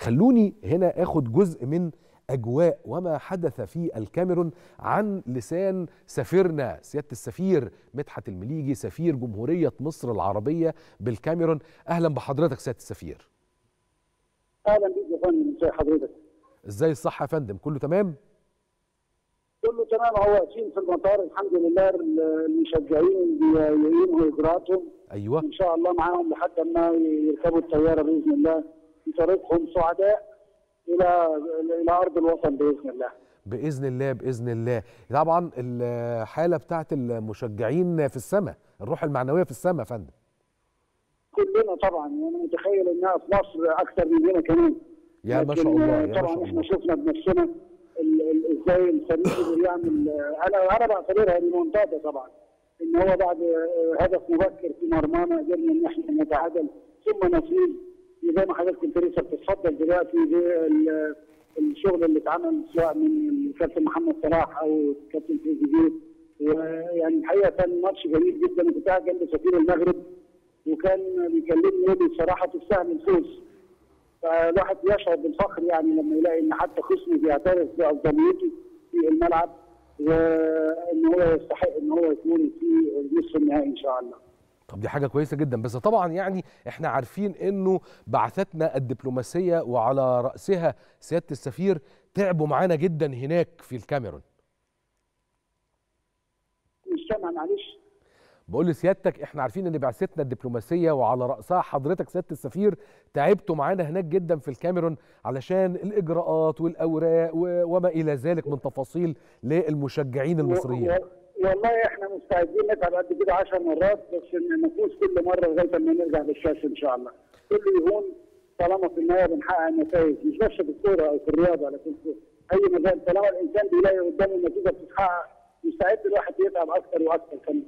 خلوني هنا اخد جزء من أجواء وما حدث في الكاميرون عن لسان سفيرنا سيادة السفير مدحت المليجي سفير جمهورية مصر العربية بالكاميرون. أهلا بحضرتك سيادة السفير. أهلا بيك يا فندم، ازي حضرتك؟ ازاي الصحة يا فندم؟ كله تمام؟ كله تمام، هو واقفين في المطار الحمد لله، المشجعين بينهوا إجراءاتهم. أيوه إن شاء الله معاهم لحد ما يركبوا الطيارة بإذن الله في طريقهم سعداء إلى أرض الوطن بإذن الله. بإذن الله بإذن الله. طبعا الحالة بتاعت المشجعين في السماء، الروح المعنوية في السماء يا فندم. كلنا طبعا، أنا متخيل إنها في مصر أكثر من هنا كمان. يا ما شاء الله يا طبعا ما شاء الله. إحنا شفنا بنفسنا إزاي الفريق بيعمل، أنا بعتبرها ريمونتادا طبعا، إن هو بعد هدف مبكر في مرمانا قدرنا إن إحنا نتعادل ثم نفوز. زي ما حضرتك الكريسه بتتفضل دلوقتي الشغل اللي اتعمل سواء من الكابتن محمد صلاح او الكابتن تريزي جيت، ويعني الحقيقه كان ماتش جميل جدا. كنت قاعد جنب سفير المغرب وكان بيكلمني بصراحه تستاهل الفوز، فالواحد بيشعر بالفخر يعني لما يلاقي ان حتى خصمه بيعترف بافضليته في الملعب وان هو يستحق ان هو يكون في نصف النهائي ان شاء الله. طب دي حاجة كويسة جدا، بس طبعا يعني احنا عارفين انه بعثتنا الدبلوماسية وعلى رأسها سيادة السفير تعبوا معانا جدا هناك في الكاميرون. مش سامع معلش. بقول لسيادتك احنا عارفين ان بعثتنا الدبلوماسية وعلى رأسها حضرتك سيادة السفير تعبتوا معانا هناك جدا في الكاميرون علشان الإجراءات والأوراق وما إلى ذلك من تفاصيل للمشجعين المصريين. والله احنا مستعدين نتعب قد كده 10 مرات بس نفوز كل مره لغايه ما نرجع للشاشه ان شاء الله. كله يهون طالما في النهايه بنحقق نتائج، مش بس في الكوره او في الرياضه لكن في اي مجال، طالما الانسان بيلاقي قدامه النتيجه بتتحقق مستعد الواحد يتعب اكثر واكثر كمان.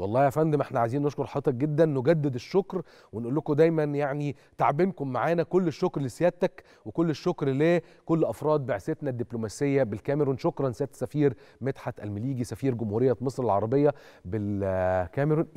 والله يا فندم احنا عايزين نشكر حضرتك جدا، نجدد الشكر ونقول لكم دايما يعني تعبينكم معانا، كل الشكر لسيادتك وكل الشكر لكل افراد بعثتنا الدبلوماسيه بالكاميرون. شكرا سياده السفير مدحت المليجي سفير جمهوريه مصر العربيه بالكاميرون.